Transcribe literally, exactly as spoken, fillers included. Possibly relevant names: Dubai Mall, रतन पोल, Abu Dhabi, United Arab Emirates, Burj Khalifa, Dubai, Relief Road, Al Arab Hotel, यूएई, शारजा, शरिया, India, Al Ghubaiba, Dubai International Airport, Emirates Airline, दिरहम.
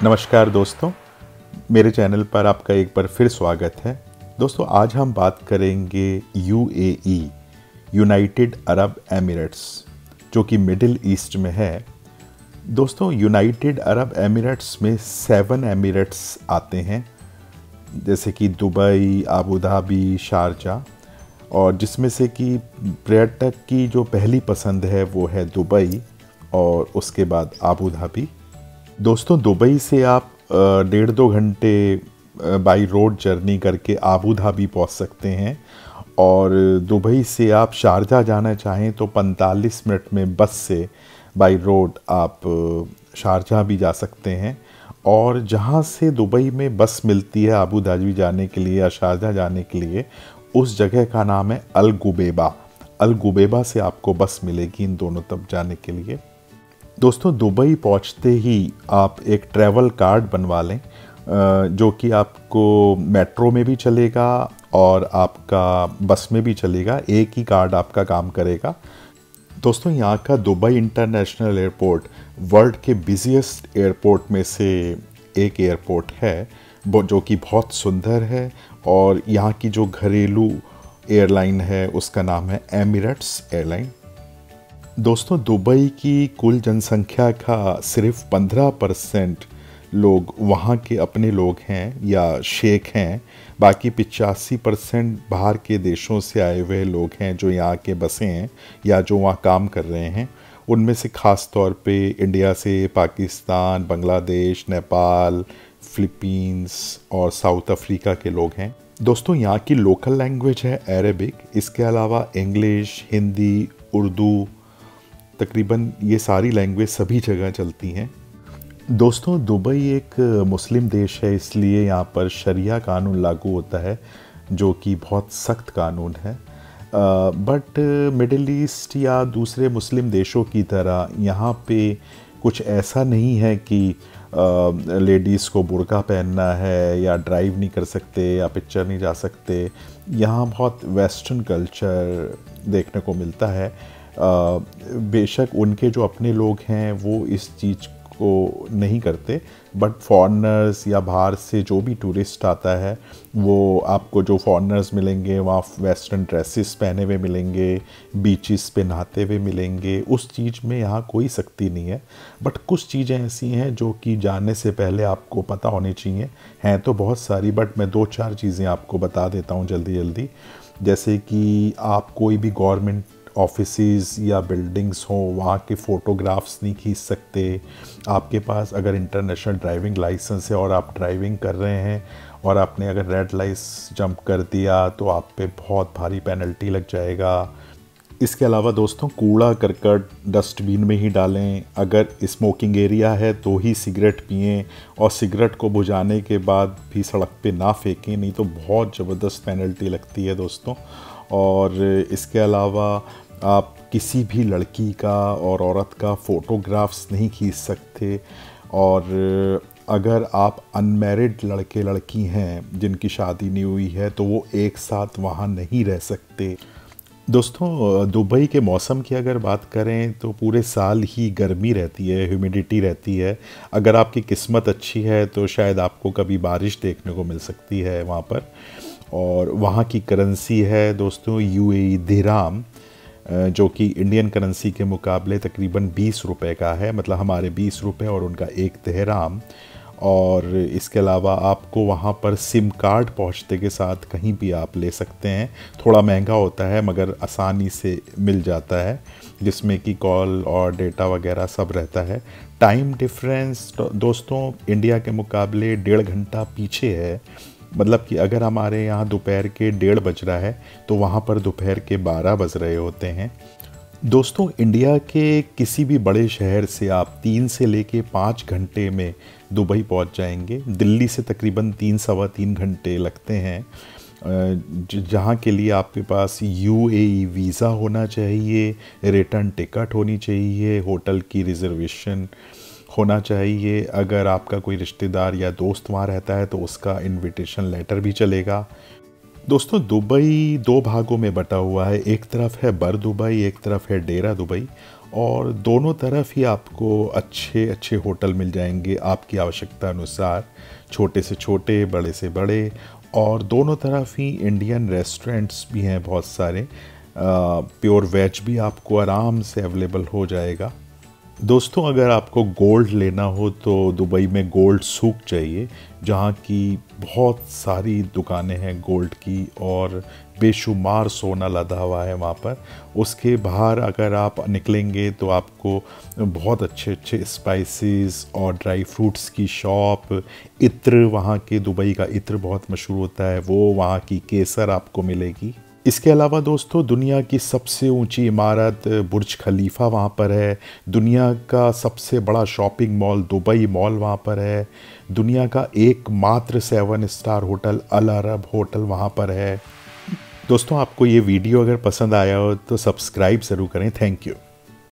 नमस्कार दोस्तों, मेरे चैनल पर आपका एक बार फिर स्वागत है। दोस्तों, आज हम बात करेंगे U A E United Arab Emirates, जो कि मिडिल ईस्ट में है। दोस्तों, यूनाइटेड अरब एमिरेट्स में सेवन एमिरेट्स आते हैं, जैसे कि दुबई, अबू धाबी, शारजा, और जिसमें से कि पर्यटक की जो पहली पसंद है वो है दुबई और उसके बाद अबू धाबी। दोस्तों, दुबई से आप डेढ़ दो घंटे बाई रोड जर्नी करके अबू धाबी पहुंच सकते हैं, और दुबई से आप शारजा जाना चाहें तो पैंतालीस मिनट में बस से बाई रोड आप शारजा भी जा सकते हैं। और जहां से दुबई में बस मिलती है अबू धाबी जाने के लिए या शारजा जाने के लिए, उस जगह का नाम है अल गुबैबा। अल गुबैबा से आपको बस मिलेगी इन दोनों तक जाने के लिए। दोस्तों, दुबई पहुंचते ही आप एक ट्रैवल कार्ड बनवा लें, जो कि आपको मेट्रो में भी चलेगा और आपका बस में भी चलेगा, एक ही कार्ड आपका काम करेगा। दोस्तों, यहाँ का दुबई इंटरनेशनल एयरपोर्ट वर्ल्ड के बिजिएस्ट एयरपोर्ट में से एक एयरपोर्ट है, जो कि बहुत सुंदर है, और यहाँ की जो घरेलू एयरलाइन है उसका नाम है एमिरेट्स एयरलाइन। दोस्तों, दुबई की कुल जनसंख्या का सिर्फ पंद्रह परसेंट लोग वहाँ के अपने लोग हैं या शेख हैं, बाकी पचासी परसेंट बाहर के देशों से आए हुए लोग हैं जो यहाँ के बसे हैं या जो वहाँ काम कर रहे हैं। उनमें से ख़ास तौर पे इंडिया से, पाकिस्तान, बांग्लादेश, नेपाल, फिलीपींस और साउथ अफ्रीका के लोग हैं। दोस्तों, यहाँ की लोकल लैंग्वेज है अरेबिक, इसके अलावा इंग्लिश, हिंदी, उर्दू, तकरीबन ये सारी लैंग्वेज सभी जगह चलती हैं। दोस्तों, दुबई एक मुस्लिम देश है, इसलिए यहाँ पर शरिया कानून लागू होता है, जो कि बहुत सख्त कानून है। बट मिडिल ईस्ट या दूसरे मुस्लिम देशों की तरह यहाँ पे कुछ ऐसा नहीं है कि लेडीज़ को बुर्का पहनना है या ड्राइव नहीं कर सकते या पिक्चर नहीं जा सकते। यहाँ बहुत वेस्टर्न कल्चर देखने को मिलता है। आ, बेशक उनके जो अपने लोग हैं वो इस चीज़ को नहीं करते, बट फॉरेनर्स या बाहर से जो भी टूरिस्ट आता है, वो आपको जो फॉरेनर्स मिलेंगे वहाँ वेस्टर्न ड्रेसेस पहने हुए मिलेंगे, बीचेस पे नहाते हुए मिलेंगे। उस चीज़ में यहाँ कोई सख्ती नहीं है, बट कुछ चीज़ें ऐसी हैं जो कि जाने से पहले आपको पता होनी चाहिए। हैं तो बहुत सारी, बट मैं दो चार चीज़ें आपको बता देता हूँ जल्दी जल्दी। जैसे कि आप कोई भी गवर्नमेंट ऑफिसेस या बिल्डिंग्स हो, वहाँ के फ़ोटोग्राफ्स नहीं खींच सकते। आपके पास अगर इंटरनेशनल ड्राइविंग लाइसेंस है और आप ड्राइविंग कर रहे हैं और आपने अगर रेड लाइट जंप कर दिया तो आप पे बहुत भारी पेनल्टी लग जाएगा। इसके अलावा दोस्तों, कूड़ा करकट डस्टबिन में ही डालें। अगर स्मोकिंग एरिया है तो ही सिगरेट पिएं, और सिगरेट को बुझाने के बाद भी सड़क पे ना फेंकें, नहीं तो बहुत ज़बरदस्त पेनल्टी लगती है दोस्तों। और इसके अलावा आप किसी भी लड़की का और औरत का फ़ोटोग्राफ्स नहीं खींच सकते। और अगर आप अनमैरिड लड़के लड़की हैं जिनकी शादी नहीं हुई है, तो वो एक साथ वहाँ नहीं रह सकते। दोस्तों, दुबई के मौसम की अगर बात करें तो पूरे साल ही गर्मी रहती है, ह्यूमिडिटी रहती है। अगर आपकी किस्मत अच्छी है तो शायद आपको कभी बारिश देखने को मिल सकती है वहाँ पर। और वहाँ की करेंसी है दोस्तों यूएई दिरहम, जो कि इंडियन करेंसी के मुकाबले तकरीबन बीस रुपए का है, मतलब हमारे बीस रुपए और उनका एक दिरहम। और इसके अलावा आपको वहाँ पर सिम कार्ड पहुँचते के साथ कहीं भी आप ले सकते हैं। थोड़ा महंगा होता है मगर आसानी से मिल जाता है, जिसमें कि कॉल और डेटा वगैरह सब रहता है। टाइम डिफरेंस दोस्तों इंडिया के मुकाबले डेढ़ घंटा पीछे है, मतलब कि अगर हमारे यहाँ दोपहर के डेढ़ बज रहा है तो वहाँ पर दोपहर के बारह बज रहे होते हैं। दोस्तों, इंडिया के किसी भी बड़े शहर से आप तीन से लेके पाँच घंटे में दुबई पहुँच जाएंगे। दिल्ली से तकरीबन तीन सवा तीन घंटे लगते हैं, जहाँ के लिए आपके पास यूएई वीज़ा होना चाहिए, रिटर्न टिकट होनी चाहिए, होटल की रिजर्वेशन होना चाहिए। अगर आपका कोई रिश्तेदार या दोस्त वहाँ रहता है तो उसका इनविटेशन लेटर भी चलेगा। दोस्तों, दुबई दो भागों में बटा हुआ है, एक तरफ है बर दुबई, एक तरफ है डेरा दुबई, और दोनों तरफ ही आपको अच्छे अच्छे होटल मिल जाएंगे आपकी आवश्यकता अनुसार, छोटे से छोटे, बड़े से बड़े, और दोनों तरफ ही इंडियन रेस्टोरेंट्स भी हैं बहुत सारे। प्योर वेज भी आपको आराम से अवेलेबल हो जाएगा। दोस्तों, अगर आपको गोल्ड लेना हो तो दुबई में गोल्ड सूक चाहिए, जहाँ की बहुत सारी दुकानें हैं गोल्ड की और बेशुमार सोना लदा हुआ है वहाँ पर। उसके बाहर अगर आप निकलेंगे तो आपको बहुत अच्छे अच्छे स्पाइसेस और ड्राई फ्रूट्स की शॉप, इत्र, वहाँ के दुबई का इत्र बहुत मशहूर होता है, वो वहाँ की केसर आपको मिलेगी। इसके अलावा दोस्तों, दुनिया की सबसे ऊंची इमारत बुर्ज खलीफा वहाँ पर है, दुनिया का सबसे बड़ा शॉपिंग मॉल दुबई मॉल वहाँ पर है, दुनिया का एकमात्र seven star hotel Al Arab hotel वहाँ पर है। दोस्तों, आपको ये वीडियो अगर पसंद आया हो तो सब्सक्राइब ज़रूर करें। Thank you.